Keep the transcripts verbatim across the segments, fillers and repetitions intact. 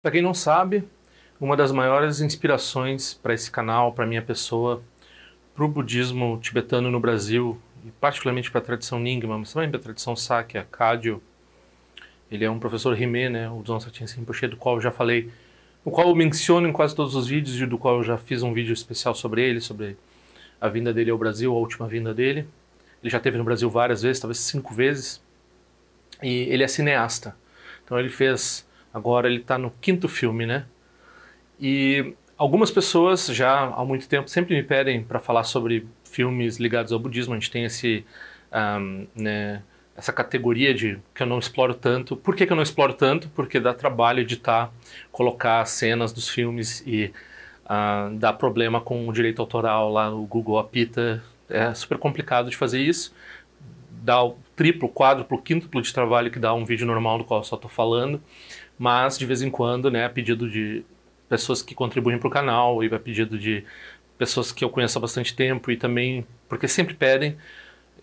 Para quem não sabe, uma das maiores inspirações para esse canal, para minha pessoa, para o budismo tibetano no Brasil, e particularmente para a tradição Nyingma, mas também para a tradição Sakya, Kagyo, ele é um professor Hime, né, o Dzongsar Jamyang Rinpoche, do qual eu já falei, o qual eu menciono em quase todos os vídeos e do qual eu já fiz um vídeo especial sobre ele, sobre a vinda dele ao Brasil, a última vinda dele. Ele já esteve no Brasil várias vezes, talvez cinco vezes, e ele é cineasta. Então ele fez... Agora ele está no quinto filme, né? E algumas pessoas já há muito tempo sempre me pedem para falar sobre filmes ligados ao budismo. A gente tem esse, um, né, essa categoria de que eu não exploro tanto. Por que, que eu não exploro tanto? Porque dá trabalho editar, colocar cenas dos filmes e uh, dá problema com o direito autoral lá no Google apita. É super complicado de fazer isso. Dá o triplo, quádruplo, quíntuplo de trabalho que dá um vídeo normal do qual eu só estou falando. Mas, de vez em quando, né, a pedido de pessoas que contribuem para o canal e a pedido de pessoas que eu conheço há bastante tempo e também, porque sempre pedem,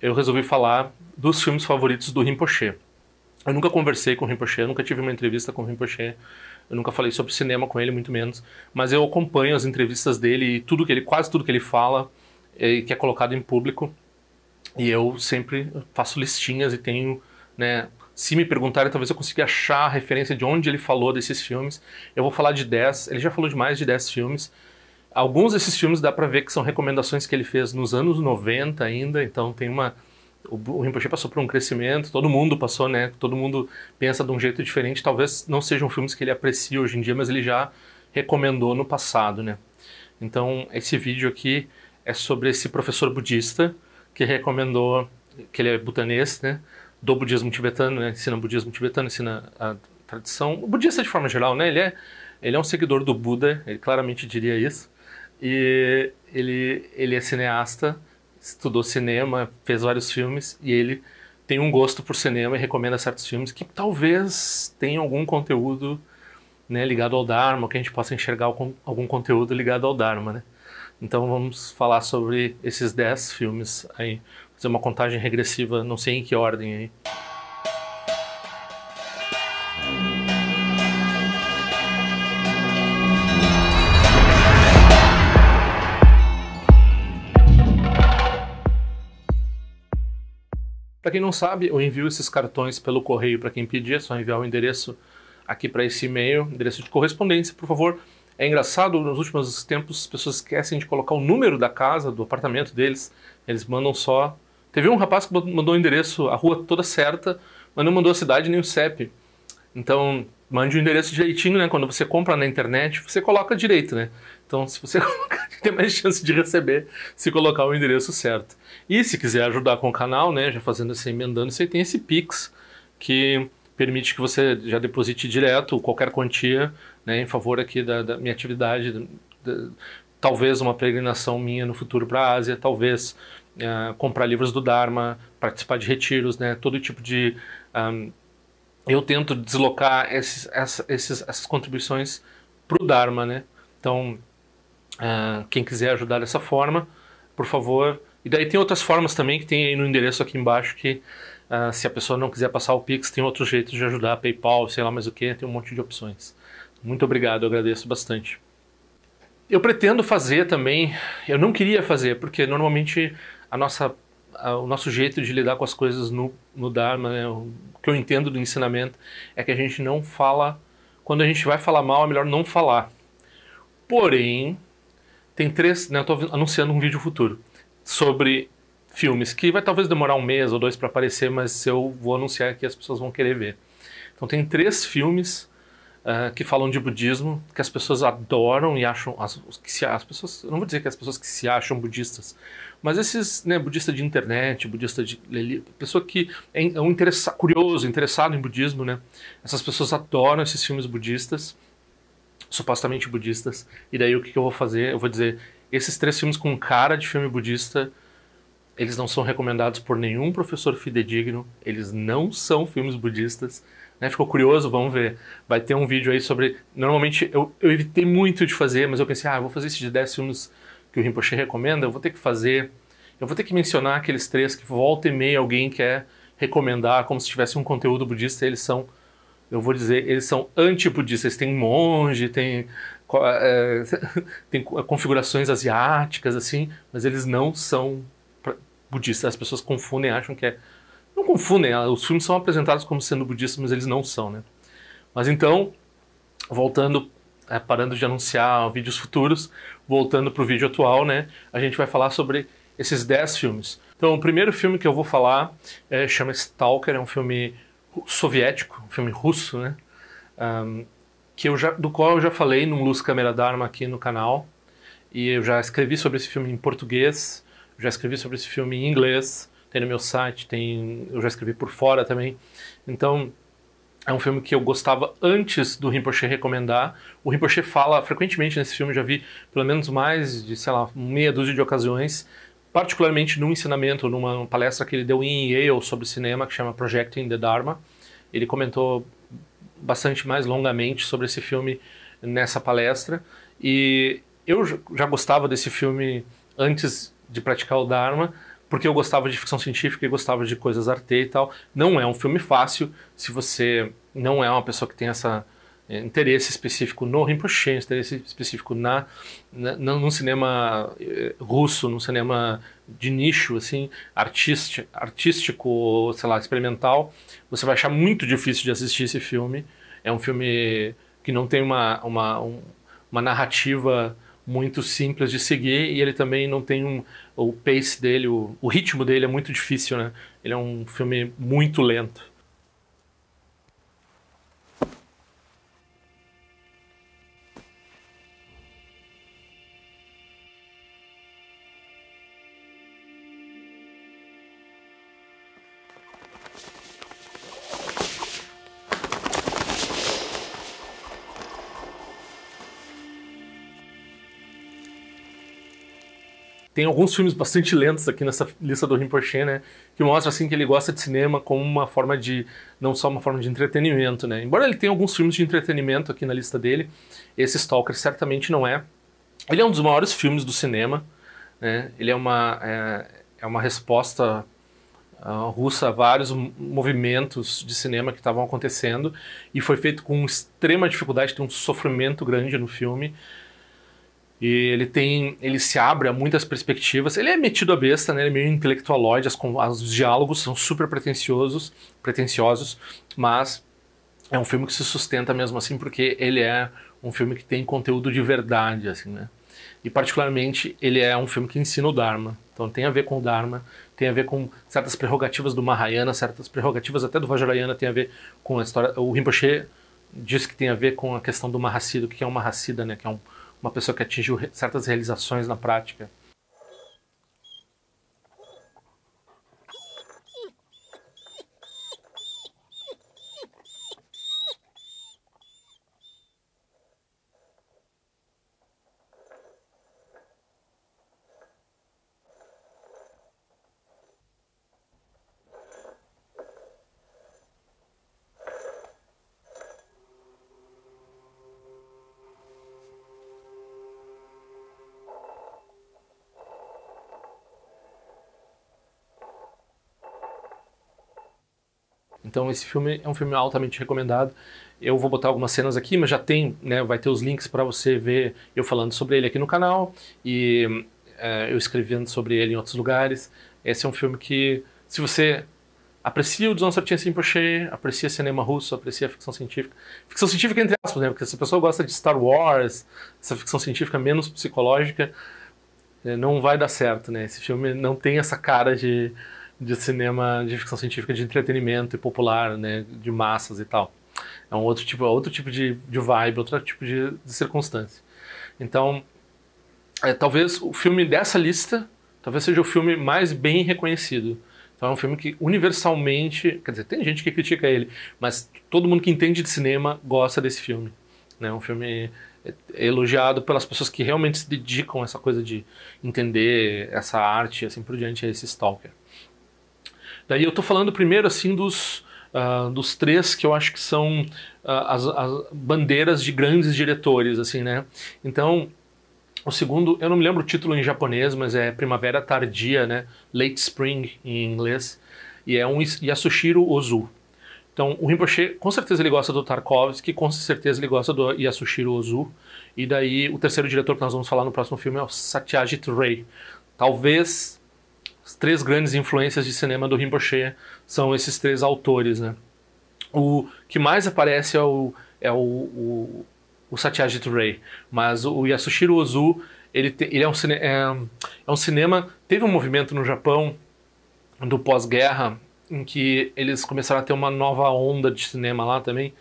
eu resolvi falar dos filmes favoritos do Rinpoche. Eu nunca conversei com o Rinpoche, eu nunca tive uma entrevista com o Rinpoche, eu nunca falei sobre cinema com ele, muito menos, mas eu acompanho as entrevistas dele e tudo que ele, quase tudo que ele fala é, que é colocado em público, e eu sempre faço listinhas e tenho, né, se me perguntarem, talvez eu consiga achar a referência de onde ele falou desses filmes. Eu vou falar de dez, ele já falou de mais de dez filmes. Alguns desses filmes dá pra ver que são recomendações que ele fez nos anos noventa ainda, então tem uma... O Rinpoche passou por um crescimento, todo mundo passou, né? Todo mundo pensa de um jeito diferente, talvez não sejam filmes que ele aprecia hoje em dia, mas ele já recomendou no passado, né? Então, esse vídeo aqui é sobre esse professor budista que recomendou, que ele é butanês, né? Do budismo tibetano, né? Ensina o budismo tibetano, ensina a tradição... O budista de forma geral, né? Ele é, ele é um seguidor do Buda, ele claramente diria isso. E ele, ele é cineasta, estudou cinema, fez vários filmes, e ele tem um gosto por cinema e recomenda certos filmes que talvez tenham algum conteúdo, né, ligado ao Dharma, que a gente possa enxergar algum, algum conteúdo ligado ao Dharma, né? Então vamos falar sobre esses dez filmes aí. Fazer uma contagem regressiva, não sei em que ordem aí. Para quem não sabe, eu envio esses cartões pelo correio para quem pedir, é só enviar o endereço aqui para esse e-mail, endereço de correspondência, por favor. É engraçado, nos últimos tempos as pessoas esquecem de colocar o número da casa, do apartamento deles, eles mandam só... Teve um rapaz que mandou o endereço, a rua toda certa, mas não mandou a cidade nem o C E P. Então, mande o endereço direitinho, né? Quando você compra na internet, você coloca direito, né? Então, se você colocar, tem mais chance de receber se colocar o endereço certo. E se quiser ajudar com o canal, né? Já fazendo assim, emendando, você tem esse Pix, que permite que você já deposite direto qualquer quantia, né? Em favor aqui da, da minha atividade, da, da, talvez uma peregrinação minha no futuro para a Ásia, talvez... Uh, comprar livros do Dharma, participar de retiros, né? Todo tipo de... Um, eu tento deslocar esses, essa, esses, essas contribuições para o Dharma, né? Então, uh, quem quiser ajudar dessa forma, por favor... E daí tem outras formas também que tem aí no endereço aqui embaixo que uh, se a pessoa não quiser passar o Pix, tem outros jeitos de ajudar, PayPal, sei lá mais o que, tem um monte de opções. Muito obrigado, eu agradeço bastante. Eu pretendo fazer também... Eu não queria fazer, porque normalmente... A nossa, a, o nosso jeito de lidar com as coisas no, no Dharma, né? O que eu entendo do ensinamento é que a gente não fala... Quando a gente vai falar mal, é melhor não falar. Porém, tem três... Né? Eu estou anunciando um vídeo futuro sobre filmes, que vai talvez demorar um mês ou dois para aparecer, mas eu vou anunciar que as pessoas vão querer ver. Então tem três filmes uh, que falam de budismo, que as pessoas adoram e acham... As, que se, as pessoas, eu não vou dizer que as pessoas que se acham budistas... Mas esses, né, budista de internet, budista de... Pessoa que é um interessa, curioso, interessado em budismo, né? Essas pessoas adoram esses filmes budistas, supostamente budistas. E daí o que, que eu vou fazer? Eu vou dizer, esses três filmes com cara de filme budista, eles não são recomendados por nenhum professor fidedigno, eles não são filmes budistas. Né? Ficou curioso? Vamos ver. Vai ter um vídeo aí sobre... Normalmente eu, eu evitei muito de fazer, mas eu pensei, ah, eu vou fazer esse de dez filmes... que o Rinpoche recomenda, eu vou ter que fazer, eu vou ter que mencionar aqueles três que volta e meia alguém quer recomendar como se tivesse um conteúdo budista, eles são eu vou dizer, eles são antipodistas, tem monge, tem, é, tem configurações asiáticas, assim, mas eles não são budistas. As pessoas confundem, acham que é... Não confundem, os filmes são apresentados como sendo budistas, mas eles não são, né? Mas então, voltando, é, parando de anunciar vídeos futuros, voltando para o vídeo atual, né? A gente vai falar sobre esses dez filmes. Então, o primeiro filme que eu vou falar é, chama Stalker, é um filme soviético, um filme russo, né? Um, que eu já, do qual eu já falei num Luz Câmera Dharma aqui no canal. E eu já escrevi sobre esse filme em português, já escrevi sobre esse filme em inglês, tem no meu site, tem, eu já escrevi por fora também. Então, é um filme que eu gostava antes do Rinpoche recomendar. O Rinpoche fala frequentemente nesse filme, já vi pelo menos mais de, sei lá, meia dúzia de ocasiões, particularmente num ensinamento, numa palestra que ele deu em Yale sobre cinema, que chama Projecting the Dharma. Ele comentou bastante mais longamente sobre esse filme nessa palestra. E eu já gostava desse filme antes de praticar o Dharma, porque eu gostava de ficção científica e gostava de coisas arte e tal. Não é um filme fácil, se você não é uma pessoa que tem essa... interesse específico no Rinpoche, interesse específico na, na, no cinema russo, no cinema de nicho, assim, artístico, artístico, sei lá, experimental, você vai achar muito difícil de assistir esse filme. É um filme que não tem uma, uma, um, uma narrativa muito simples de seguir, e ele também não tem um, o pace dele, o, o ritmo dele é muito difícil, né? Ele é um filme muito lento. Tem alguns filmes bastante lentos aqui nessa lista do Rinpoche, né? Que mostra, assim, que ele gosta de cinema como uma forma de... Não só uma forma de entretenimento, né? Embora ele tenha alguns filmes de entretenimento aqui na lista dele, esse Stalker certamente não é. Ele é um dos maiores filmes do cinema, né? Ele é uma, é, é uma resposta uh, russa a vários movimentos de cinema que estavam acontecendo. E foi feito com extrema dificuldade, tem um sofrimento grande no filme. E ele tem, ele se abre a muitas perspectivas, ele é metido a besta, né? Ele é meio intelectualoide, as, os diálogos são super pretenciosos, pretenciosos, mas é um filme que se sustenta mesmo assim, porque ele é um filme que tem conteúdo de verdade, assim, né? E particularmente ele é um filme que ensina o Dharma, então tem a ver com o Dharma, tem a ver com certas prerrogativas do Mahayana, certas prerrogativas até do Vajrayana, tem a ver com a história, o Rinpoche diz que tem a ver com a questão do Mahasiddha, o que é um Mahasiddha, né? Que é um uma pessoa que atingiu certas realizações na prática. Então esse filme é um filme altamente recomendado. Eu vou botar algumas cenas aqui, mas já tem, né, vai ter os links para você ver eu falando sobre ele aqui no canal e é, eu escrevendo sobre ele em outros lugares. Esse é um filme que, se você aprecia o Dzongsar Jamyang Rinpoche, aprecia cinema russo, aprecia ficção científica, ficção científica entre aspas, né, porque se a pessoa gosta de Star Wars, essa ficção científica menos psicológica, é, não vai dar certo, né? Esse filme não tem essa cara de... de cinema, de ficção científica, de entretenimento e popular, né, de massas e tal. É um outro tipo, outro tipo de, de vibe, outro tipo de, de circunstância. Então, é, talvez o filme dessa lista, talvez seja o filme mais bem reconhecido. Então é um filme que universalmente, quer dizer, tem gente que critica ele, mas todo mundo que entende de cinema gosta desse filme, né? É um filme elogiado pelas pessoas que realmente se dedicam a essa coisa de entender essa arte e assim por diante, a esse Stalker. Daí eu tô falando primeiro, assim, dos, uh, dos três que eu acho que são uh, as, as bandeiras de grandes diretores, assim, né? Então, o segundo, eu não me lembro o título em japonês, mas é Primavera Tardia, né? Late Spring, em inglês. E é um Yasujirō Ozu. Então, o Rinpoche, com certeza ele gosta do Tarkovsky, com certeza ele gosta do Yasujirō Ozu. E daí, o terceiro diretor que nós vamos falar no próximo filme é o Satyajit Ray. Talvez as três grandes influências de cinema do Rinpoche são esses três autores, né? O que mais aparece é o, é o, o, o Satyajit Ray, mas o Yasujirō Ozu, ele, te, ele é, um cine, é, é um cinema... Teve um movimento no Japão do pós-guerra, em que eles começaram a ter uma nova onda de cinema lá também,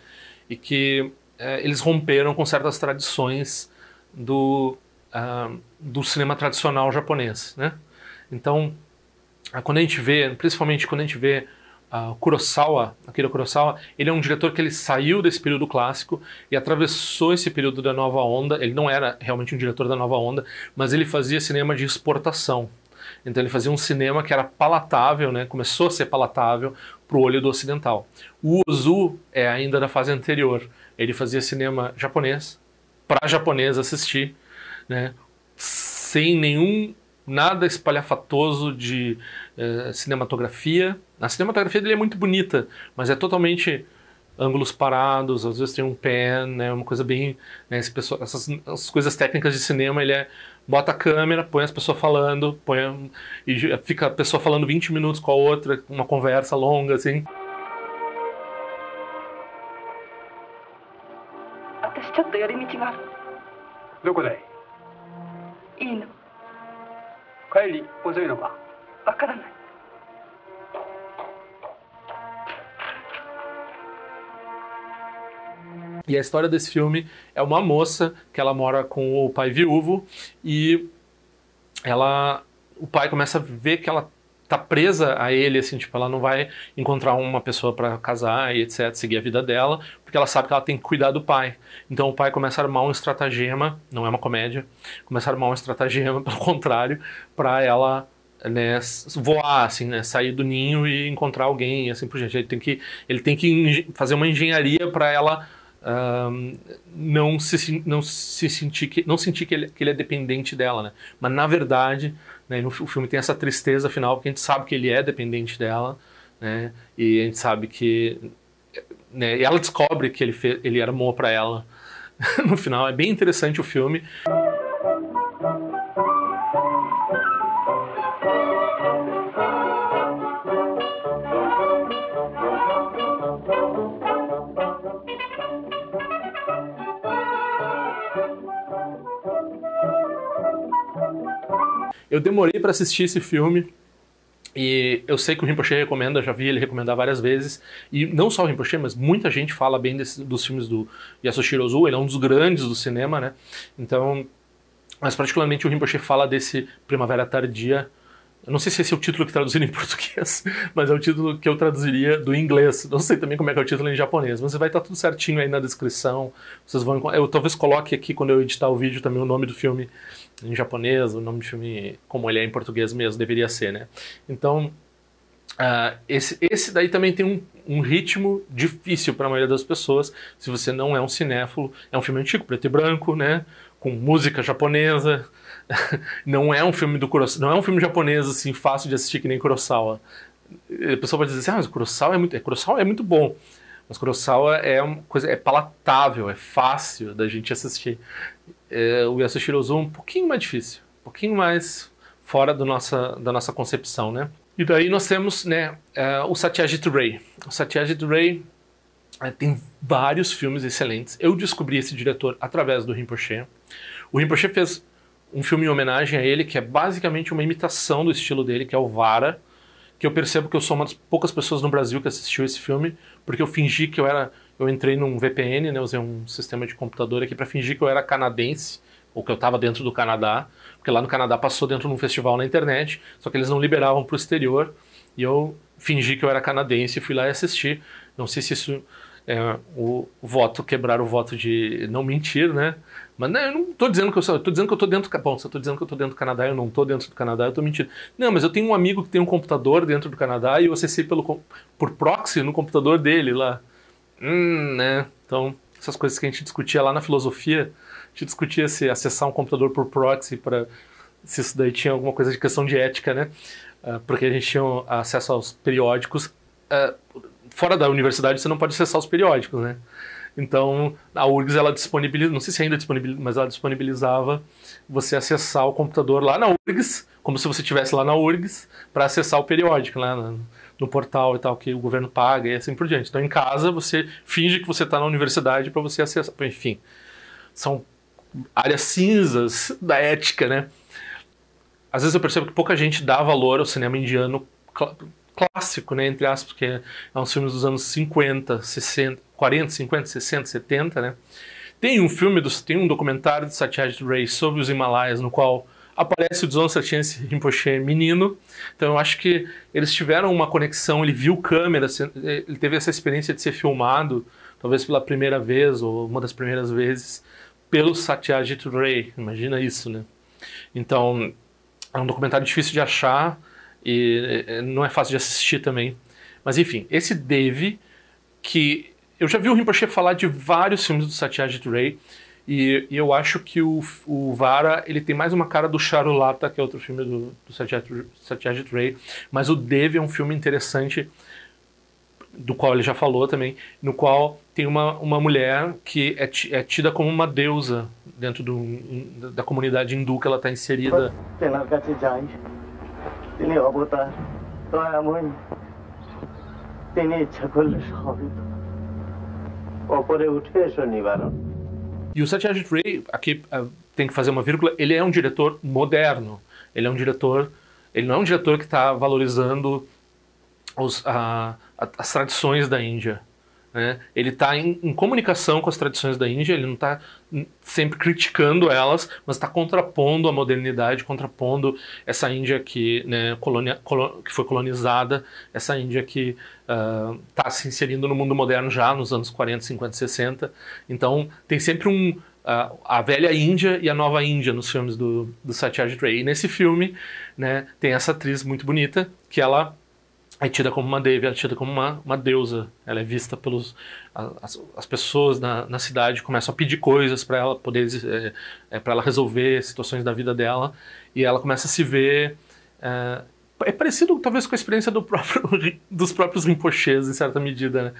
e que é, eles romperam com certas tradições do, uh, do cinema tradicional japonês, né? Então, quando a gente vê, principalmente quando a gente vê uh, Kurosawa, Akira Kurosawa, ele é um diretor que ele saiu desse período clássico e atravessou esse período da nova onda. Ele não era realmente um diretor da nova onda, mas ele fazia cinema de exportação. Então ele fazia um cinema que era palatável, né? Começou a ser palatável para o olho do ocidental. O Ozu é ainda da fase anterior. Ele fazia cinema japonês, para japonês assistir, né? Sem nenhum, nada espalhafatoso de eh, cinematografia. A cinematografia dele é muito bonita, mas é totalmente ângulos parados, às vezes tem um pan, né? Uma coisa bem... Né? Esse pessoal, essas as coisas técnicas de cinema, ele é... Bota a câmera, põe as pessoas falando, põe a... e fica a pessoa falando vinte minutos com a outra, uma conversa longa, assim. E a história desse filme é uma moça que ela mora com o pai viúvo e ela, o pai começa a ver que ela tá presa a ele, assim, tipo, ela não vai encontrar uma pessoa para casar e etcétera, seguir a vida dela, porque ela sabe que ela tem que cuidar do pai. Então o pai começa a armar um estratagema, não é uma comédia, começa a armar um estratagema, pelo contrário, para ela... Né, voar, assim, né, sair do ninho e encontrar alguém, assim por diante. Ele tem que, ele tem que fazer uma engenharia para ela uh, não, se, não se sentir, que, não sentir que, ele, que ele é dependente dela, né? Mas na verdade, né, no, o filme tem essa tristeza final, porque a gente sabe que ele é dependente dela, né, e a gente sabe que, né, e ela descobre que ele, fez, ele armou para ela no final. É bem interessante o filme. Eu demorei para assistir esse filme e eu sei que o Rinpoche recomenda, já vi ele recomendar várias vezes. E não só o Rinpoche, mas muita gente fala bem desse, dos filmes do Yasujirō Ozu. Ele é um dos grandes do cinema, né? Então, mas particularmente o Rinpoche fala desse Primavera Tardia. Eu não sei se esse é o título que traduziram em português, mas é o título que eu traduziria do inglês. Não sei também como é que é o título em japonês, mas vai estar tudo certinho aí na descrição. Vocês vão... Eu talvez coloque aqui, quando eu editar o vídeo, também o nome do filme em japonês, o nome do filme como ele é em português mesmo, deveria ser, né? Então, uh, esse, esse daí também tem um, um ritmo difícil para a maioria das pessoas, se você não é um cinéfilo. É um filme antigo, preto e branco, né? Com música japonesa. Não é um filme do Kurosawa, não é um filme japonês assim fácil de assistir que nem Kurosawa. A pessoa vai dizer assim: "Ah, mas Kurosawa é muito, Kurosawa é muito bom". Mas Kurosawa é uma coisa, é palatável, é fácil da gente assistir. É, o Yasujirō Ozu é um pouquinho mais difícil, um pouquinho mais fora do nossa da nossa concepção, né? E daí nós temos, né, uh, o Satyajit Ray. O Satyajit Ray uh, tem vários filmes excelentes. Eu descobri esse diretor através do Rinpoche. O Rinpoche fez um filme em homenagem a ele, que é basicamente uma imitação do estilo dele, que é o Vara, que eu percebo que eu sou uma das poucas pessoas no Brasil que assistiu esse filme, porque eu fingi que eu era... Eu entrei num V P N, né, usei um sistema de computador aqui para fingir que eu era canadense, ou que eu estava dentro do Canadá, porque lá no Canadá passou dentro de um festival na internet, só que eles não liberavam para o exterior, e eu fingi que eu era canadense e fui lá e assisti. Não sei se isso... É, o voto, quebrar o voto de não mentir, né? Mas não, eu não tô dizendo que eu sou, eu tô dizendo que eu tô dentro do... Bom, se eu tô dizendo que eu tô dentro do Canadá, eu não tô dentro do Canadá, eu tô mentindo. Não, mas eu tenho um amigo que tem um computador dentro do Canadá e eu acessei pelo, por proxy no computador dele lá. Hum, né? Então, essas coisas que a gente discutia lá na filosofia, a gente discutia se acessar um computador por proxy, pra, se isso daí tinha alguma coisa de questão de ética, né? Uh, porque a gente tinha acesso aos periódicos... Uh, fora da universidade você não pode acessar os periódicos, né? Então, a U F R G S, ela disponibiliza, não sei se ainda disponibiliza, mas ela disponibilizava você acessar o computador lá na U F R G S, como se você estivesse lá na U F R G S, para acessar o periódico, né, no, no portal e tal, que o governo paga e assim por diante. Então, em casa, você finge que você está na universidade para você acessar. Enfim, são áreas cinzas da ética, né? Às vezes eu percebo que pouca gente dá valor ao cinema indiano cl- clássico, né, entre aspas, porque é uns filmes dos anos cinquenta, sessenta, quarenta, cinquenta, sessenta, setenta, né? Tem um filme, do, tem um documentário de Satyajit Ray sobre os Himalaias, no qual aparece o Dzongsar Jamyang Rinpoche menino. Então eu acho que eles tiveram uma conexão, ele viu câmera, ele teve essa experiência de ser filmado, talvez pela primeira vez, ou uma das primeiras vezes, pelo Satyajit Ray, imagina isso, né? Então, é um documentário difícil de achar, e não é fácil de assistir também. Mas enfim, esse Devi, que eu já vi o Rinpoche falar de vários filmes do Satyajit Ray, e, e eu acho que o, o Vara, ele tem mais uma cara do Charulata, que é outro filme do, do Satyajit, Satyajit Ray, mas o Devi é um filme interessante, do qual ele já falou também, no qual tem uma, uma mulher que é, é tida como uma deusa dentro do, in, da comunidade hindu que ela está inserida. E o Satyajit Ray, aqui tem que fazer uma vírgula, ele é um diretor moderno. Ele é um diretor, ele não é um diretor que está valorizando os, a, a, as tradições da Índia, né? Ele está em, em comunicação com as tradições da Índia, ele não está sempre criticando elas, mas está contrapondo a modernidade, contrapondo essa Índia que, né, colonia, colo, que foi colonizada, essa Índia que está uh, se inserindo no mundo moderno já nos anos quarenta, cinquenta, sessenta. Então tem sempre um, uh, a velha Índia e a nova Índia nos filmes do, do Satyajit Ray. E nesse filme, né, tem essa atriz muito bonita, que ela é tida como uma Devi, é tida como uma, uma deusa. Ela é vista pelos... As, as pessoas na, na cidade começam a pedir coisas para ela poder... É, é, para ela resolver situações da vida dela. E ela começa a se ver... É, é parecido, talvez, com a experiência do próprio, dos próprios Rinpochês, em certa medida, né?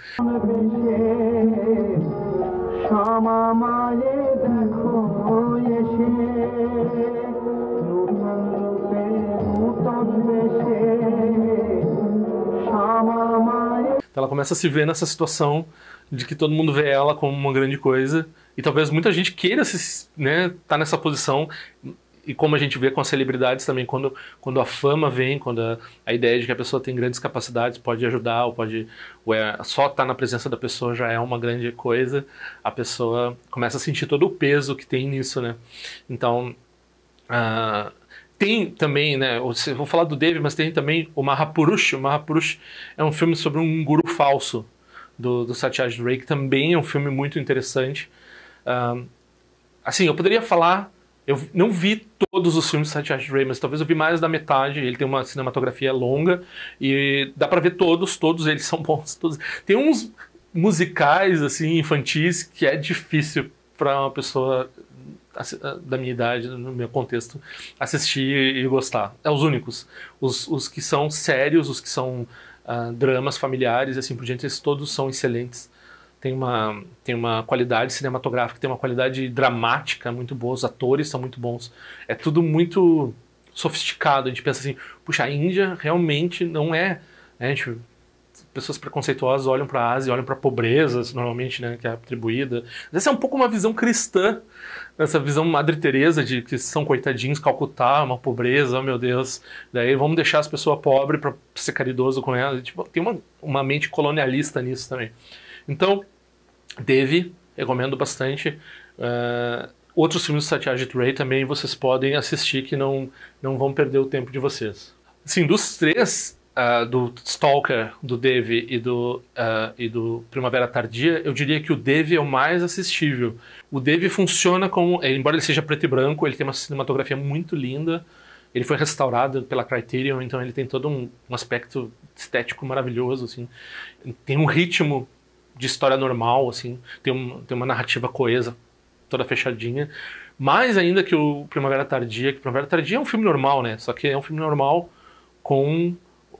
Então ela começa a se ver nessa situação de que todo mundo vê ela como uma grande coisa, e talvez muita gente queira estar, né, tá nessa posição, e como a gente vê com as celebridades também, quando, quando a fama vem, quando a, a ideia de que a pessoa tem grandes capacidades, pode ajudar, ou pode ou é, só estar tá na presença da pessoa já é uma grande coisa, a pessoa começa a sentir todo o peso que tem nisso, né? Então... Uh, Tem também, né, eu vou falar do Devi, mas tem também o Mahapurush. O Mahapurush é um filme sobre um guru falso do, do Satyajit Ray, que também é um filme muito interessante. Um, assim, eu poderia falar, eu não vi todos os filmes do Satyajit Ray, mas talvez eu vi mais da metade. Ele tem uma cinematografia longa e dá pra ver todos, todos eles são bons. Todos. Tem uns musicais, assim, infantis, que é difícil pra uma pessoa... da minha idade, no meu contexto, assistir e gostar. É os únicos. Os, os que são sérios, os que são uh, dramas familiares e assim por diante, esses todos são excelentes. Tem uma, tem uma qualidade cinematográfica, tem uma qualidade dramática muito boa, os atores são muito bons. É tudo muito sofisticado. A gente pensa assim, puxa, a Índia realmente não é... Né? A gente, pessoas preconceituosas olham para a Ásia, olham para a pobreza, normalmente, né, que é atribuída. Essa é um pouco uma visão cristã, essa visão Madre Teresa de que são coitadinhos, Calcutá, uma pobreza, oh meu Deus, daí vamos deixar as pessoas pobres para ser caridoso com elas. Tipo, tem uma, uma mente colonialista nisso também. Então, Devi, recomendo bastante. Uh, outros filmes do Satyajit Ray também vocês podem assistir, que não, não vão perder o tempo de vocês. Assim, dos três... Uh, do Stalker, do Devi e do, uh, e do Primavera Tardia, eu diria que o Devi é o mais assistível. O Devi funciona como... Embora ele seja preto e branco, ele tem uma cinematografia muito linda. Ele foi restaurado pela Criterion, então ele tem todo um, um aspecto estético maravilhoso, assim. Tem um ritmo de história normal, assim. Tem, um, tem uma narrativa coesa, toda fechadinha. Mais ainda que o Primavera Tardia, que Primavera Tardia é um filme normal, né? Só que é um filme normal com...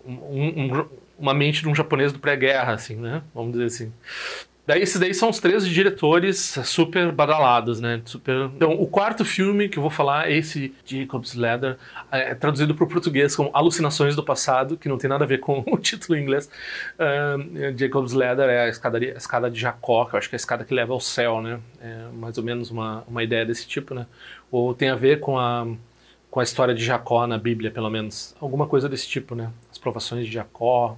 Um, um, uma mente de um japonês do pré-guerra, assim, né? Vamos dizer assim. Daí, esses daí são os três diretores super badalados, né? Super... Então, o quarto filme que eu vou falar é esse Jacob's Ladder, é traduzido para o português como Alucinações do Passado, que não tem nada a ver com o título em inglês. Uh, Jacob's Ladder é a, escadaria, a escada de Jacó, que eu acho que é a escada que leva ao céu, né? É mais ou menos uma, uma ideia desse tipo, né? Ou tem a ver com a, com a história de Jacó na Bíblia, pelo menos. Alguma coisa desse tipo, né? As provações de Jacó...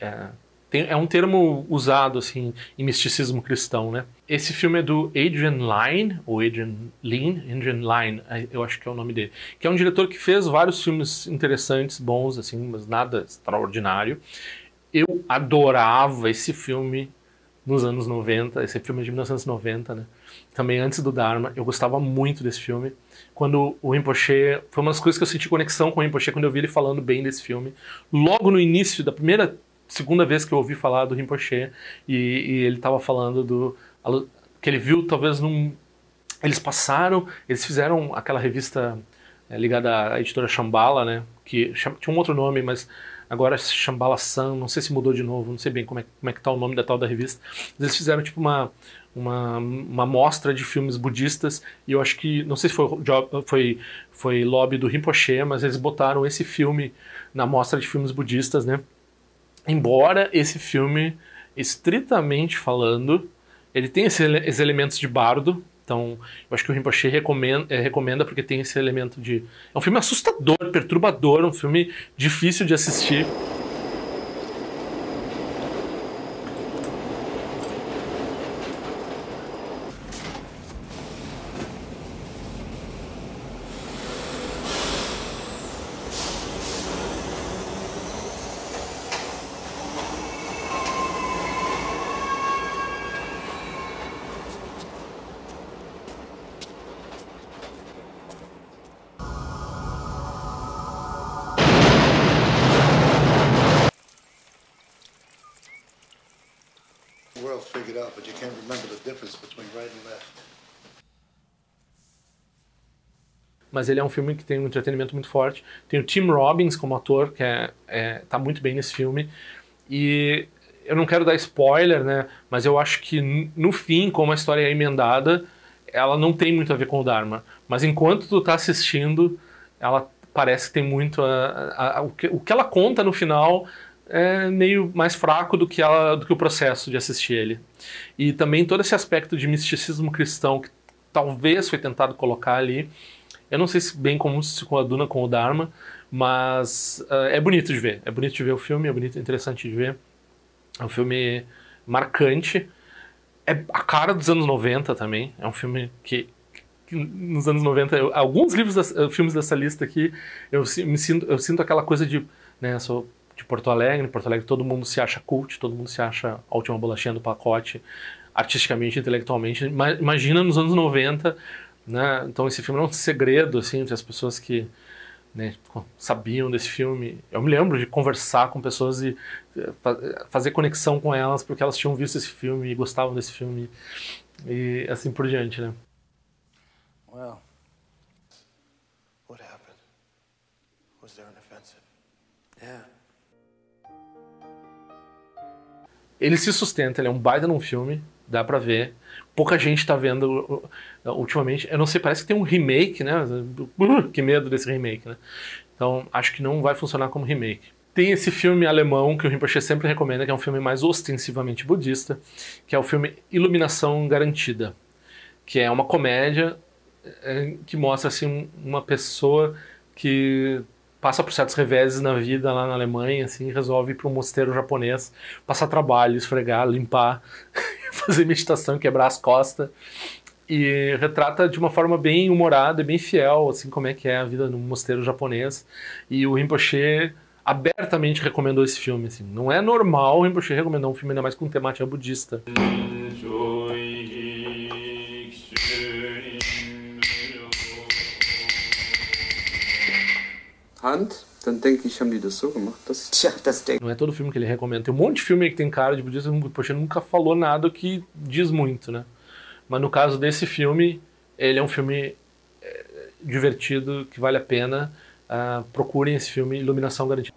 É... Tem, é um termo usado, assim, em misticismo cristão, né? Esse filme é do Adrian Lyne, ou Adrian Lyne, Adrian Lyne, eu acho que é o nome dele, que é um diretor que fez vários filmes interessantes, bons, assim, mas nada extraordinário. Eu adorava esse filme nos anos noventa, esse filme é de mil novecentos e noventa, né? Também antes do Dharma, eu gostava muito desse filme. Quando o Rinpoche... Foi uma das coisas que eu senti conexão com o Rinpoche quando eu vi ele falando bem desse filme. Logo no início da primeira... segunda vez que eu ouvi falar do Rinpoche, e, e ele estava falando do... que ele viu, talvez, num... Eles passaram, eles fizeram aquela revista é, ligada à editora Shambhala, né? Que tinha um outro nome, mas agora é Shambhala-san, não sei se mudou de novo, não sei bem como é, como é que tá o nome da tal da revista. Eles fizeram, tipo, uma... Uma, uma mostra de filmes budistas, e eu acho que, não sei se foi, foi, foi lobby do Rinpoche, mas eles botaram esse filme na mostra de filmes budistas, né? Embora esse filme, estritamente falando, ele tem esse, esses elementos de bardo. Então, eu acho que o Rinpoche recomenda, é, recomenda porque tem esse elemento de... É um filme assustador, perturbador, um filme difícil de assistir. Mas ele é um filme que tem um entretenimento muito forte. Tem o Tim Robbins como ator, que é, é, tá muito bem nesse filme. E eu não quero dar spoiler, né? Mas eu acho que, no fim, como a história é emendada, ela não tem muito a ver com o Dharma. Mas enquanto tu tá assistindo, ela parece que tem muito... A, a, a, o, que, o que ela conta no final é meio mais fraco do que, ela, do que o processo de assistir ele. E também todo esse aspecto de misticismo cristão que talvez foi tentado colocar ali... Eu não sei se bem como se coaduna com o Dharma, mas uh, é bonito de ver. É bonito de ver o filme, é bonito, interessante de ver. É um filme marcante. É a cara dos anos noventa também. É um filme que, que nos anos noventa... Eu, alguns livros das, filmes dessa lista aqui, eu, me sinto, eu sinto aquela coisa de... Né, sou de Porto Alegre. Em Porto Alegre todo mundo se acha cult, todo mundo se acha a última bolachinha do pacote, artisticamente, intelectualmente. Imagina nos anos noventa... Né? Então esse filme é um segredo, assim, entre as pessoas que, né, sabiam desse filme. Eu me lembro de conversar com pessoas e fazer conexão com elas, porque elas tinham visto esse filme e gostavam desse filme, e assim por diante, né? Well, what happened? Was there an offensive? Yeah. Ele se sustenta, ele é um baita num filme, dá pra ver. Pouca gente tá vendo ultimamente. Eu não sei, parece que tem um remake, né? Que medo desse remake, né? Então, acho que não vai funcionar como remake. Tem esse filme alemão que o Rinpoche sempre recomenda, que é um filme mais ostensivamente budista, que é o filme Iluminação Garantida, que é uma comédia que mostra, assim, uma pessoa que... passa por certos reveses na vida lá na Alemanha, assim, resolve ir para um mosteiro japonês, passar trabalho, esfregar, limpar, fazer meditação, quebrar as costas, e retrata de uma forma bem humorada e bem fiel, assim, como é que é a vida num mosteiro japonês. E o Rinpoche abertamente recomendou esse filme, assim. Não é normal o Rinpoche recomendar um filme ainda mais com temática budista. Hand, dann denke ich, haben die das so gemacht. Das, tja, das denke. Não é todo filme que ele recomenda. Tem um monte de filme que tem cara de budista, poxa, ele nunca falou nada que diz muito, né? Mas no caso desse filme, ele é um filme é, divertido, que vale a pena. Uh, procurem esse filme, Iluminação Garantida.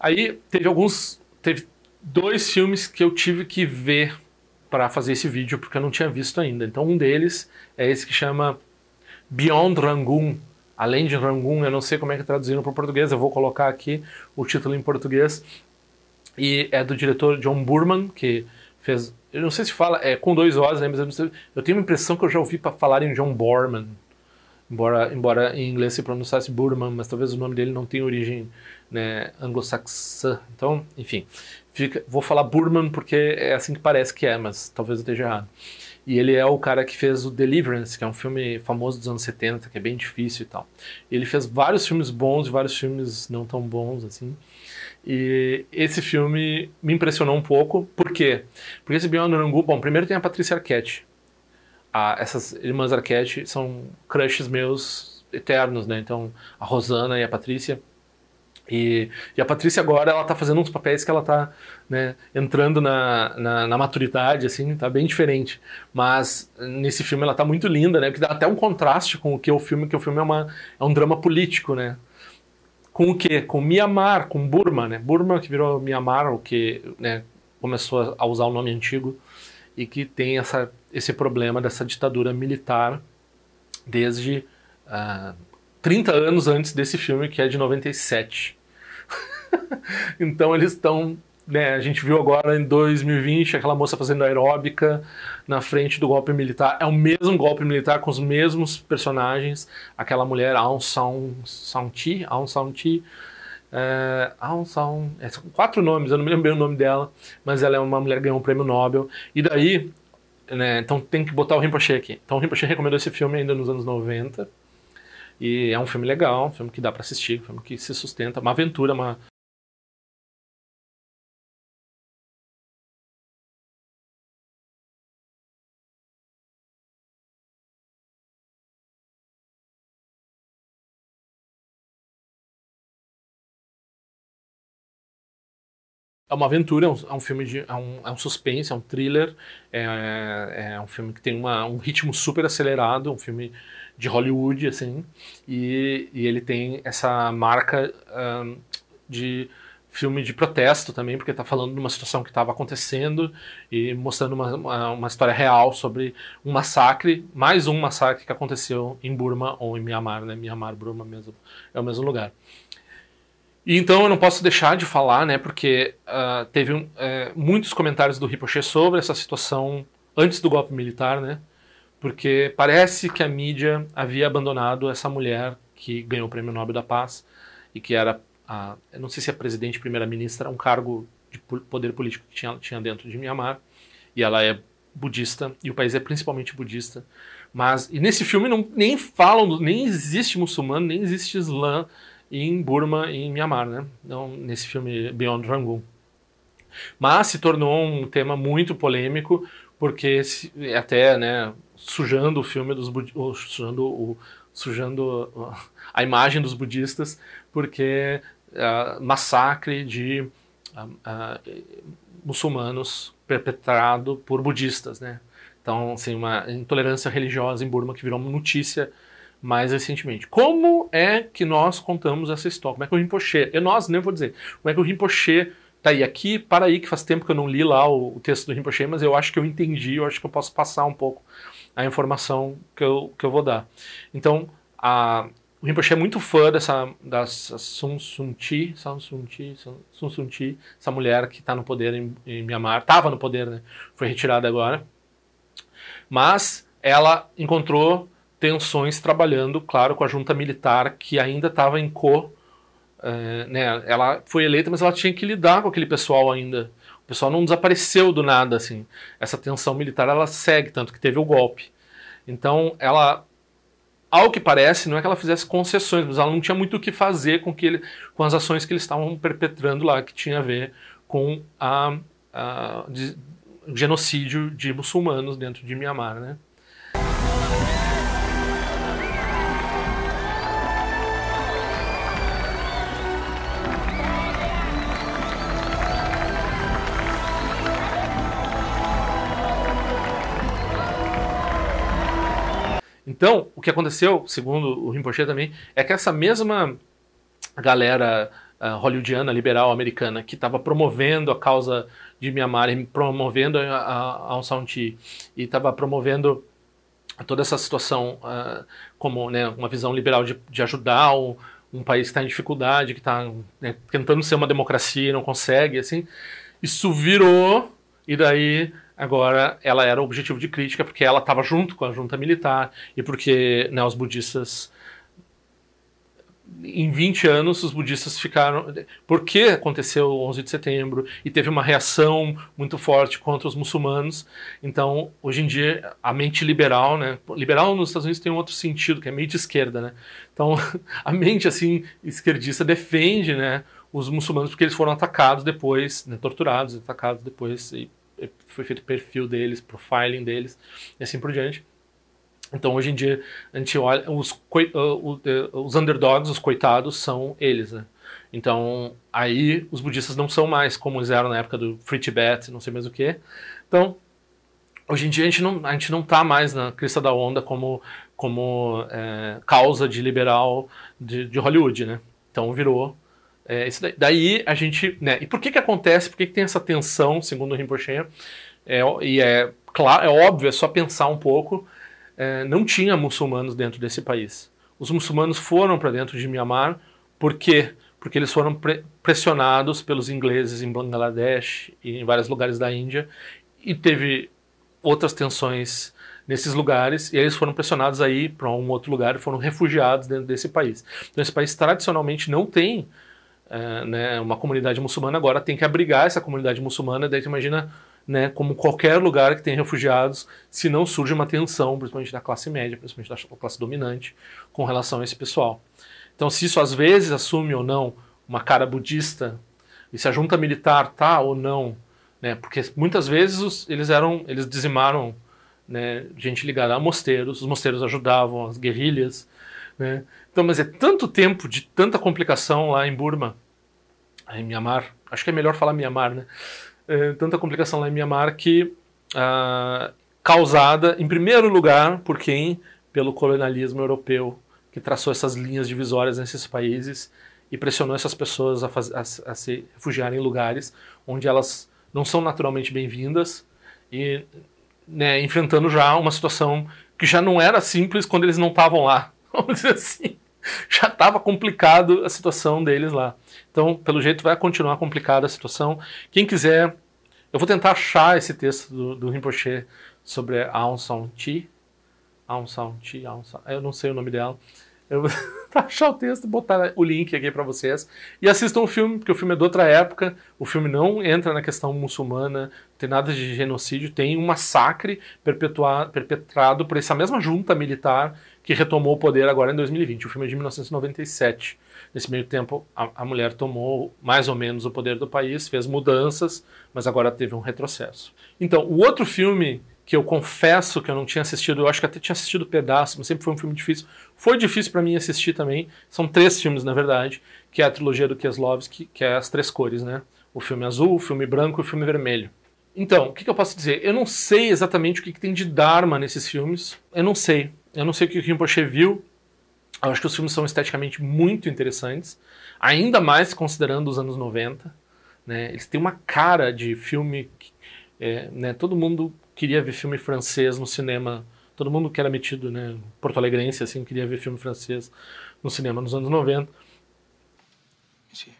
Aí teve alguns... Teve dois filmes que eu tive que ver para fazer esse vídeo, porque eu não tinha visto ainda. Então um deles é esse que chama Beyond Rangoon. Além de Rangoon, eu não sei como é que traduziram para o português, eu vou colocar aqui o título em português. E é do diretor John Boorman, que fez... Eu não sei se fala... É com dois O's, né? Mas eu não sei... Eu tenho uma impressão que eu já ouvi para falar em John Boorman. Embora, embora em inglês se pronunciasse Boorman, mas talvez o nome dele não tenha origem, né, anglo-saxã. Então, enfim, fica, vou falar Boorman porque é assim que parece que é, mas talvez eu esteja errado. E ele é o cara que fez o Deliverance, que é um filme famoso dos anos setenta, que é bem difícil e tal. Ele fez vários filmes bons e vários filmes não tão bons, assim. E esse filme me impressionou um pouco. Por quê? Porque esse Beyond Rangoon... Bom, primeiro tem a Patrícia Arquette. Ah, essas irmãs Arquette são crushes meus eternos, né? Então, a Rosana e a Patrícia. E, e a Patrícia agora, ela tá fazendo uns papéis que ela tá, né, entrando na, na, na maturidade, assim, tá bem diferente. Mas nesse filme ela tá muito linda, né? Porque dá até um contraste com o que é o filme, que o filme é, uma, é um drama político, né? Com o quê? Com Myanmar, com Burma, né? Burma que virou Myanmar, o que, né, começou a usar o nome antigo. E que tem essa, esse problema dessa ditadura militar desde uh, trinta anos antes desse filme, que é de noventa e sete. Então eles estão... Né, a gente viu agora em dois mil e vinte aquela moça fazendo aeróbica na frente do golpe militar. É o mesmo golpe militar com os mesmos personagens. Aquela mulher, Aung San Suu Kyi, Aung San Suu Kyi, Uh, Aung San, é, são quatro nomes, eu não me lembro bem o nome dela, mas ela é uma mulher que ganhou um prêmio Nobel. E daí, né, então tem que botar o Rinpoche aqui. Então o Rinpoche recomendou esse filme ainda nos anos noventa. E é um filme legal, um filme que dá pra assistir, um filme que se sustenta, uma aventura, uma... É uma aventura, é um, é um filme de, é um, é um suspense, é um thriller, é, é um filme que tem uma, um ritmo super acelerado, um filme de Hollywood, assim, e, e ele tem essa marca um, de filme de protesto também, porque está falando de uma situação que estava acontecendo e mostrando uma, uma, uma história real sobre um massacre, mais um massacre que aconteceu em Burma ou em Myanmar, né? Myanmar, Burma mesmo, é o mesmo lugar. E então eu não posso deixar de falar, né, porque uh, teve um, uh, muitos comentários do Rinpoche sobre essa situação antes do golpe militar, né, porque parece que a mídia havia abandonado essa mulher que ganhou o Prêmio Nobel da Paz e que era, a, eu não sei se é presidente, primeira-ministra, um cargo de poder político que tinha, tinha dentro de Myanmar, e ela é budista, e o país é principalmente budista, mas, e nesse filme não, nem falam, nem existe muçulmano, nem existe islã, em Burma e em Myanmar, né? Então, nesse filme Beyond Rangoon. Mas se tornou um tema muito polêmico, porque se, até, né, sujando o filme dos budistas, sujando, o, sujando a imagem dos budistas, porque uh, massacre de uh, uh, muçulmanos perpetrado por budistas, né? Então, assim, uma intolerância religiosa em Burma que virou uma notícia mais recentemente. Como é que nós contamos essa história? Como é que o Rinpoche... Eu, nós, nem vou dizer. Como é que o Rinpoche tá aí aqui? Para aí, que faz tempo que eu não li lá o, o texto do Rinpoche, mas eu acho que eu entendi, eu acho que eu posso passar um pouco a informação que eu, que eu vou dar. Então, a, o Rinpoche é muito fã dessa, dessa Sun Suu Kyi, Sun Suu Kyi, Sun Suu Kyi, essa mulher que tá no poder em, em Myanmar, tava no poder, né? Foi retirada agora. Mas ela encontrou tensões trabalhando, claro, com a junta militar que ainda estava em co... É, né, ela foi eleita, mas ela tinha que lidar com aquele pessoal ainda. O pessoal não desapareceu do nada, assim. Essa tensão militar, ela segue, tanto que teve o golpe. Então, ela... Ao que parece, não é que ela fizesse concessões, mas ela não tinha muito o que fazer com, que ele, com as ações que eles estavam perpetrando lá, que tinha a ver com a, a, de, o genocídio de muçulmanos dentro de Myanmar, né? Então, o que aconteceu, segundo o Rinpoche também, é que essa mesma galera uh, hollywoodiana, liberal, americana, que estava promovendo a causa de Myanmar, promovendo a, a Aung San Suu Kyi, e estava promovendo toda essa situação uh, como, né, uma visão liberal de, de ajudar o, um país que está em dificuldade, que está, né, tentando ser uma democracia e não consegue, assim, isso virou, e daí... Agora, ela era objetivo de crítica porque ela estava junto com a junta militar e porque, né, os budistas... Em vinte anos, os budistas ficaram... Porque aconteceu o onze de setembro e teve uma reação muito forte contra os muçulmanos. Então, hoje em dia, a mente liberal... né? Liberal nos Estados Unidos tem um outro sentido, que é meio de esquerda. Né? Então, a mente assim, esquerdista defende, né, os muçulmanos porque eles foram atacados depois, né, torturados, atacados depois... E... foi feito perfil deles, profiling deles e assim por diante. Então hoje em dia a gente olha os, os underdogs, os coitados são eles, né? Então aí os budistas não são mais como eles eram na época do Free Tibet, não sei mais o que. Então hoje em dia a gente não a gente não tá mais na crista da onda como como é, causa de liberal de, de Hollywood, né? Então virou É, isso daí. daí a gente, né, e por que que acontece, por que que tem essa tensão, segundo o Rinpoche, é, e é, claro, é óbvio, é só pensar um pouco, é, não tinha muçulmanos dentro desse país. Os muçulmanos foram para dentro de Myanmar, por quê? Porque eles foram pre pressionados pelos ingleses em Bangladesh e em vários lugares da Índia, e teve outras tensões nesses lugares, e eles foram pressionados aí para um outro lugar, e foram refugiados dentro desse país. Então esse país tradicionalmente não tem... É, né, uma comunidade muçulmana, agora tem que abrigar essa comunidade muçulmana, daí tu imagina, né, como qualquer lugar que tem refugiados, se não surge uma tensão, principalmente da classe média, principalmente da classe dominante, com relação a esse pessoal. Então se isso às vezes assume ou não uma cara budista, e se a junta militar tá ou não, né, porque muitas vezes os, eles, eram, eles dizimaram, né, gente ligada a mosteiros, os mosteiros ajudavam as guerrilhas, né? Então, mas é tanto tempo de tanta complicação lá em Burma, em Myanmar, acho que é melhor falar Myanmar, né? É, tanta complicação lá em Myanmar que ah, causada, em primeiro lugar, por quem? Pelo colonialismo europeu, que traçou essas linhas divisórias nesses países e pressionou essas pessoas a, faz, a, a se refugiarem em lugares onde elas não são naturalmente bem-vindas e, né, enfrentando já uma situação que já não era simples quando eles não estavam lá. Vamos dizer assim, já estava complicado a situação deles lá. Então, pelo jeito, vai continuar complicada a situação. Quem quiser, eu vou tentar achar esse texto do, do Rinpoche sobre a Aung San Suu Kyi. Aung San Suu Kyi, Aung San... eu não sei o nome dela. Eu vou tentar achar o texto e botar o link aqui para vocês. E assistam o filme, porque o filme é de outra época. O filme não entra na questão muçulmana, não tem nada de genocídio. Tem um massacre perpetuado, perpetrado por essa mesma junta militar que retomou o poder agora em dois mil e vinte. O filme é de mil novecentos e noventa e sete. Nesse meio tempo, a, a mulher tomou mais ou menos o poder do país, fez mudanças, mas agora teve um retrocesso. Então, o outro filme que eu confesso que eu não tinha assistido, eu acho que até tinha assistido pedaço, mas sempre foi um filme difícil. Foi difícil para mim assistir também. São três filmes, na verdade, que é a trilogia do Kieslowski, que é as três cores, né? O filme azul, o filme branco e o filme vermelho. Então, o que, que eu posso dizer? Eu não sei exatamente o que, que tem de Dharma nesses filmes. Eu não sei. Eu não sei o que o Rinpoche viu, eu acho que os filmes são esteticamente muito interessantes, ainda mais considerando os anos noventa, né? Eles têm uma cara de filme, que, é, né? Todo mundo queria ver filme francês no cinema, todo mundo que era metido, né, porto-alegrense, assim, queria ver filme francês no cinema nos anos noventa. Sim.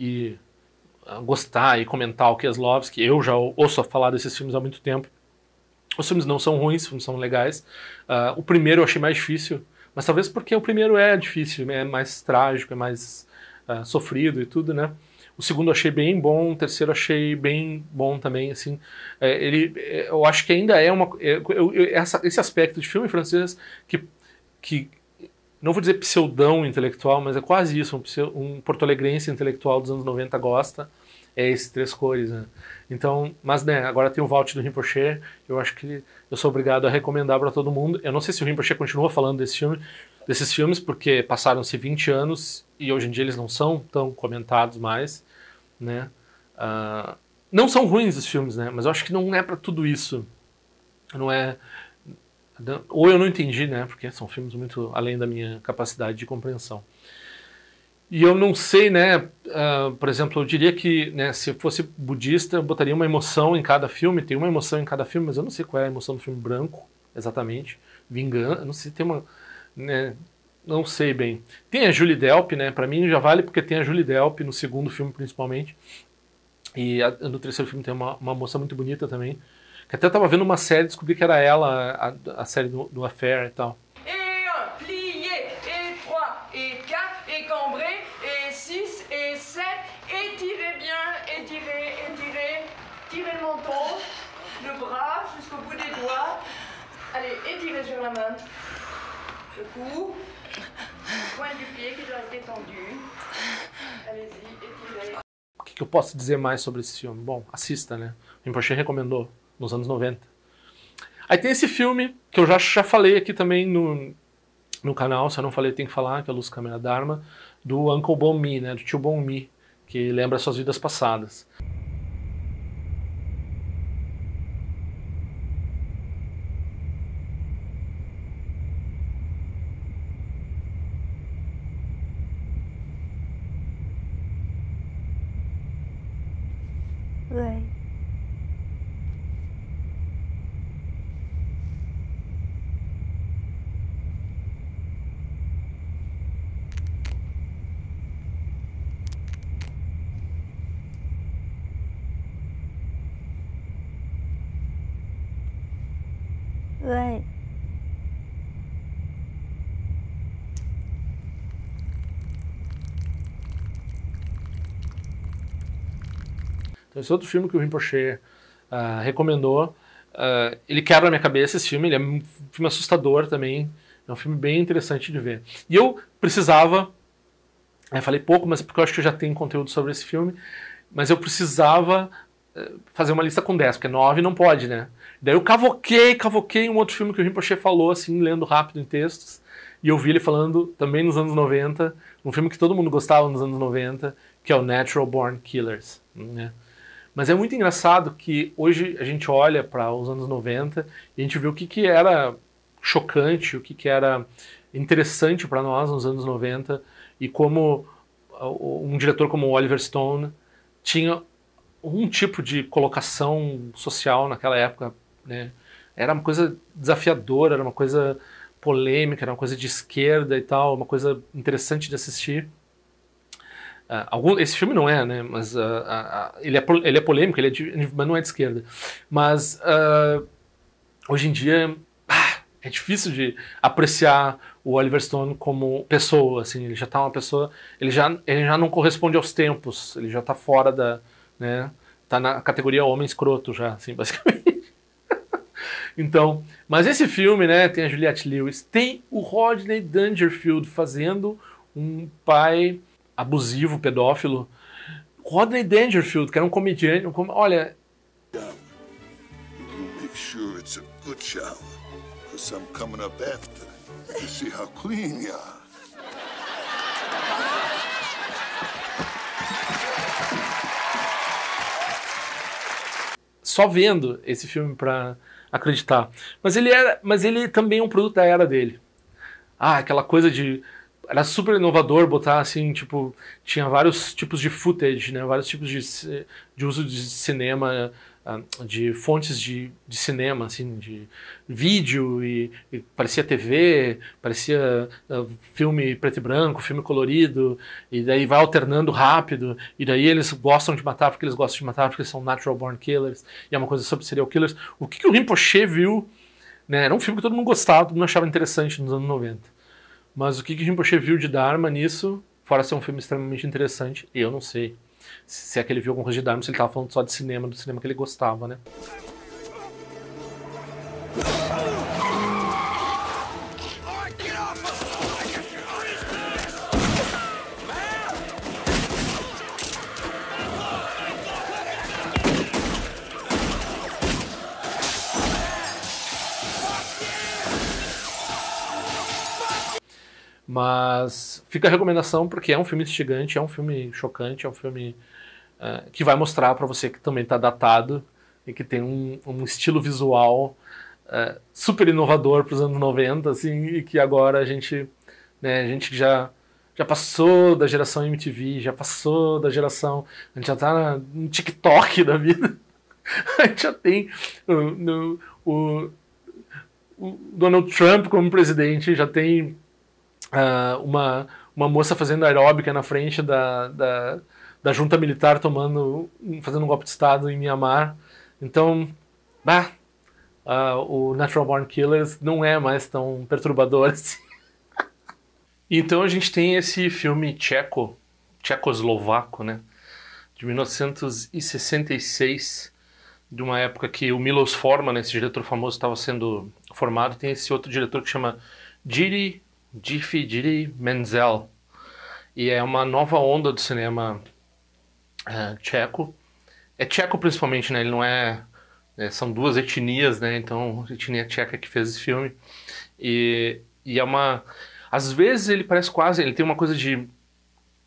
E gostar e comentar o Kieslowski, eu já ouço falar desses filmes há muito tempo. Os filmes não são ruins, os filmes são legais. Uh, o primeiro eu achei mais difícil, mas talvez porque o primeiro é difícil, é mais trágico, é mais uh, sofrido e tudo, né? O segundo eu achei bem bom, o terceiro eu achei bem bom também, assim. É, ele, eu acho que ainda é uma... É, eu, eu, essa, esse aspecto de filme francês que... que não vou dizer pseudão intelectual, mas é quase isso, um, um porto-alegrense intelectual dos anos noventa gosta, é esses três cores, né? Então, mas né, agora tem o Vault do Rinpoche, eu acho que eu sou obrigado a recomendar para todo mundo. Eu não sei se o Rinpoche continua falando desse filme, desses filmes, porque passaram-se vinte anos e hoje em dia eles não são tão comentados mais, né? Uh, não são ruins os filmes, né? Mas eu acho que não é para tudo isso. Não é... Ou eu não entendi, né? Porque são filmes muito além da minha capacidade de compreensão. E eu não sei, né? Uh, por exemplo, eu diria que, né, se eu fosse budista, eu botaria uma emoção em cada filme. Tem uma emoção em cada filme, mas eu não sei qual é a emoção do filme branco, exatamente. Vingança, não sei, tem uma... Né, não sei bem. Tem a Julie Delpy, né? Pra mim já vale porque tem a Julie Delpy no segundo filme, principalmente. E a, no terceiro filme tem uma, uma moça muito bonita também. Que até eu tava vendo uma série e descobri que era ela, a, a série do, do Affair e tal. O que, que eu posso dizer mais sobre esse filme? Bom, assista, né? O Rinpoche recomendou nos anos noventa. Aí tem esse filme que eu já, já falei aqui também no, no canal, se eu não falei tem que falar, que é a Luz Câmera Dharma, do Uncle Boonmee, né? Do Tio Boonmee, que lembra suas vidas passadas. Right. Então, esse outro filme que o Rinpoche uh, recomendou, uh, ele quebra a minha cabeça, esse filme, ele é um filme assustador também, é um filme bem interessante de ver. E eu precisava, eu falei pouco, mas porque eu acho que eu já tenho conteúdo sobre esse filme, mas eu precisava uh, fazer uma lista com dez, porque nove não pode, né? Daí eu cavoquei, cavoquei um outro filme que o Rinpoche falou, assim, lendo rápido em textos. E eu vi ele falando também nos anos noventa, um filme que todo mundo gostava nos anos noventa, que é o Natural Born Killers, né? Mas é muito engraçado que hoje a gente olha para os anos noventa e a gente vê o que, que era chocante, o que, que era interessante para nós nos anos noventa e como um diretor como o Oliver Stone tinha um tipo de colocação social naquela época, né? Era uma coisa desafiadora, era uma coisa polêmica, era uma coisa de esquerda e tal, uma coisa interessante de assistir. Uh, algum, esse filme não é, né? Mas uh, uh, uh, ele, é, ele é polêmico, ele é de, mas não é de esquerda. Mas uh, hoje em dia ah, é difícil de apreciar o Oliver Stone como pessoa, assim, ele já tá uma pessoa, ele já, ele já não corresponde aos tempos, ele já tá fora da... Né? Tá na categoria homem escroto já, assim, basicamente. Então, mas esse filme, né, tem a Juliette Lewis, tem o Rodney Dangerfield fazendo um pai abusivo, pedófilo. Rodney Dangerfield, que era um comediante, um com... olha... Make sure it's a good shower, because I'm coming up after. You see how clean you are. Só vendo esse filme para acreditar. Mas ele era, mas ele também é um produto da era dele. Ah, aquela coisa de... Era super inovador botar assim, tipo... Tinha vários tipos de footage, né? Vários tipos de, de uso de cinema, de fontes de, de cinema, assim, de vídeo, e, e parecia T V, parecia uh, filme preto e branco, filme colorido, e daí vai alternando rápido, e daí eles gostam de matar porque eles gostam de matar, porque eles são natural born killers, e é uma coisa sobre serial killers. O que, que o Rinpoche viu, né? Era um filme que todo mundo gostava, todo mundo achava interessante nos anos noventa, mas o que, que o Rinpoche viu de Dharma nisso, fora ser um filme extremamente interessante, eu não sei. Se é que ele viu alguma coisa de Dharma, se ele estava falando só de cinema, do cinema que ele gostava, né? Mas fica a recomendação, porque é um filme instigante, é um filme chocante, é um filme uh, que vai mostrar para você que também está datado e que tem um, um estilo visual uh, super inovador para os anos noventa, assim, e que agora a gente, né, a gente já, já passou da geração M T V, já passou da geração... A gente já está no TikTok da vida. A gente já tem o... No, o O Donald Trump como presidente, já tem uh, uma, uma moça fazendo aeróbica na frente da, da, da junta militar tomando, fazendo um golpe de Estado em Myanmar. Então, bah, uh, o Natural Born Killers não é mais tão perturbador assim. Então a gente tem esse filme tcheco, tchecoslovaco, né, de mil novecentos e sessenta e seis, de uma época que o Milos Forman, esse diretor famoso, estava sendo formado. Tem esse outro diretor que chama Jiri, Jiffy Jiri Menzel. E é uma nova onda do cinema uh, tcheco. É tcheco principalmente, né? Ele não é... é são duas etnias, né? Então, a etnia tcheca que fez esse filme. E, e é uma... Às vezes ele parece quase... Ele tem uma coisa de...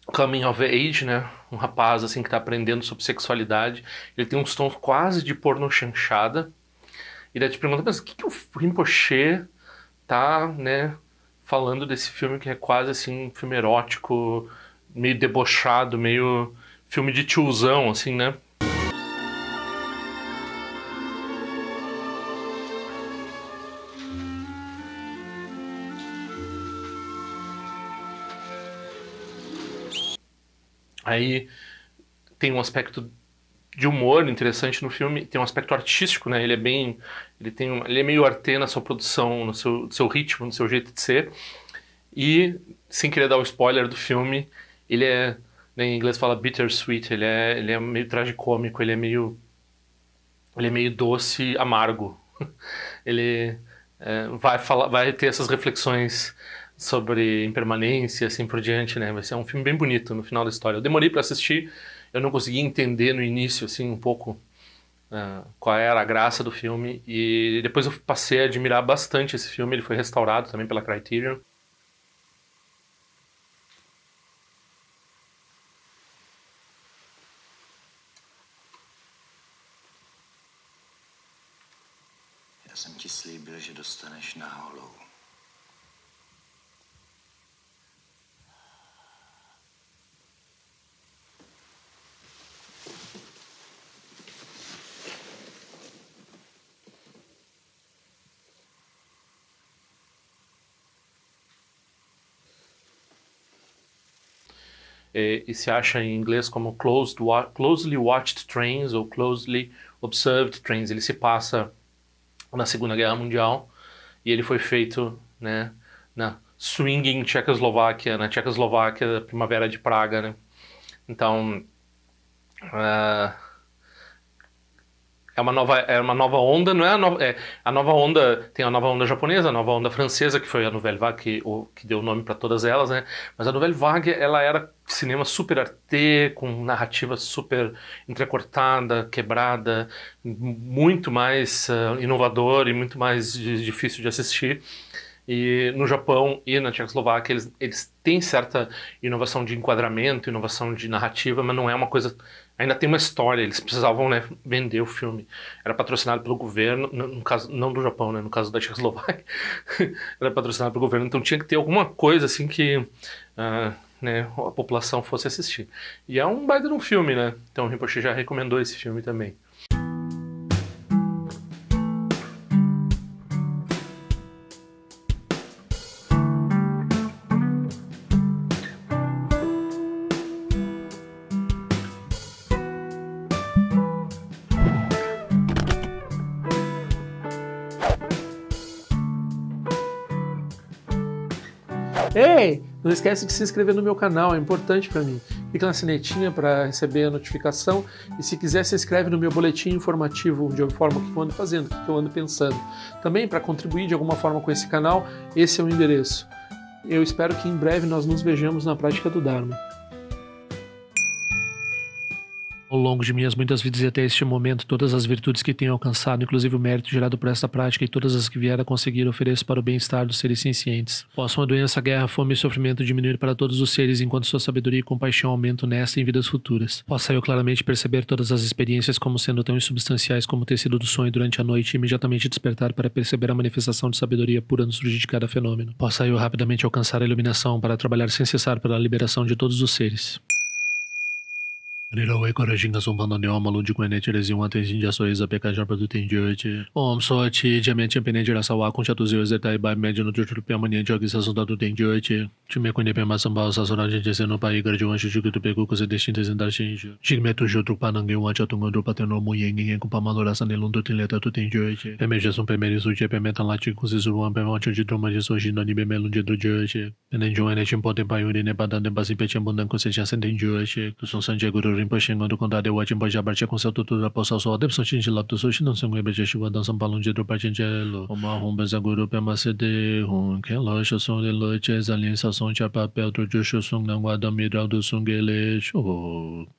coming of age, né? Um rapaz assim que tá aprendendo sobre sexualidade. Ele tem uns tons quase de porno chanchada. E daí te pergunta, mas o que, que o Rinpoche tá, né, falando desse filme que é quase assim um filme erótico, meio debochado, meio filme de tiozão, assim, né? Aí tem um aspecto de humor interessante no filme, tem um aspecto artístico, né? Ele é bem, ele tem, um, ele é meio artê na sua produção, no seu, seu ritmo, no seu jeito de ser. E sem querer dar o spoiler do filme, ele é, né, em inglês fala bittersweet, ele é, ele é meio tragicômico, ele é meio, ele é meio doce, amargo. Ele é, vai falar, vai ter essas reflexões sobre impermanência e assim por diante, né? Vai ser um filme bem bonito no final da história. Eu demorei para assistir, eu não consegui entender no início, assim, um pouco uh, qual era a graça do filme. E depois eu passei a admirar bastante esse filme, ele foi restaurado também pela Criterion. Eu jsem ti slíbil, že dostaneš na holou. E, e se acha em inglês como closed, Closely Watched Trains ou Closely Observed Trains. Ele se passa na Segunda Guerra Mundial e ele foi feito, né, na swinging Tchecoslováquia, na Tchecoslováquia da Primavera de Praga, né? Então, uh, é, uma nova, é uma nova onda, não é a nova... É, a nova onda, tem a nova onda japonesa, a nova onda francesa, que foi a Nouvelle Vague, que, o, que deu o nome para todas elas, né? Mas a Nouvelle Vague, ela era... cinema super arte, com narrativa super entrecortada, quebrada, muito mais uh, inovador e muito mais difícil de assistir. E no Japão e na Tchecoslováquia eles, eles têm certa inovação de enquadramento, inovação de narrativa, mas não é uma coisa... Ainda tem uma história, eles precisavam, né, vender o filme. Era patrocinado pelo governo, no, no caso, não do Japão, né, no caso da Tchecoslováquia. Era patrocinado pelo governo, então tinha que ter alguma coisa assim que... Uh, né, a população fosse assistir. E é um baita de um filme, né? Então o Rinpoche já recomendou esse filme também. Ei! Não esquece de se inscrever no meu canal, é importante para mim. Clica na sinetinha para receber a notificação e, se quiser, se inscreve no meu boletim informativo, onde eu informo o que eu ando fazendo, o que eu ando pensando. Também, para contribuir de alguma forma com esse canal, esse é o endereço. Eu espero que em breve nós nos vejamos na prática do Dharma. Ao longo de minhas muitas vidas e até este momento, todas as virtudes que tenho alcançado, inclusive o mérito gerado por esta prática e todas as que vier a conseguir, ofereço para o bem-estar dos seres cientes. Possam a doença, guerra, fome e sofrimento diminuir para todos os seres, enquanto sua sabedoria e compaixão aumentam nesta e em vidas futuras. Possa eu claramente perceber todas as experiências como sendo tão insubstanciais como o tecido do sonho durante a noite e imediatamente despertar para perceber a manifestação de sabedoria pura no surgir de cada fenômeno. Possa eu rapidamente alcançar a iluminação para trabalhar sem cessar pela liberação de todos os seres. Nirowe Korajinga Sumpanda Neoma Lundi Kuenete Rezium Atensin Jasoiza Pekajar Padutin Jyote Om Soti Diamante Ampenente Rasawa Kunchatuzi Ozetai Bai Médio No Tutupi Amanhã Jogis Assundato Tem Jyote Timekunde Pemazambal Sassoran Jenseno Pai Garjuan Shujikutu Peguko Zedestintes Endarshinjo Shigmetu Jutru Panangu Anchatungandu Patenomu Yengen Kupamadorasa Nelundu Tileta Tutin Jyote Pemejasun Pemerisuche Pemetan Latico Zizuan Pemancho de Droma de Sojino Nibemelundedro Jyote Nenenjoanet Impotem Paiuri Nebadan Nebasi Pechambunan Conceição Senten Jyote Kusun Sanjeguru Rinpoche Ngondo Kondade Wajimboja Abartia com seu tutor após ao sol Adepson Chinti Lapto Sushi não sangue Bejeshiva Dançam Palum Jedro Pachingelo Oma Rumba Zaguru Pemacede Rum Kelocha Som de Loites Alinsa Som Tia Papel Trujusho Sung Nanguadam Miral do Sung Elecho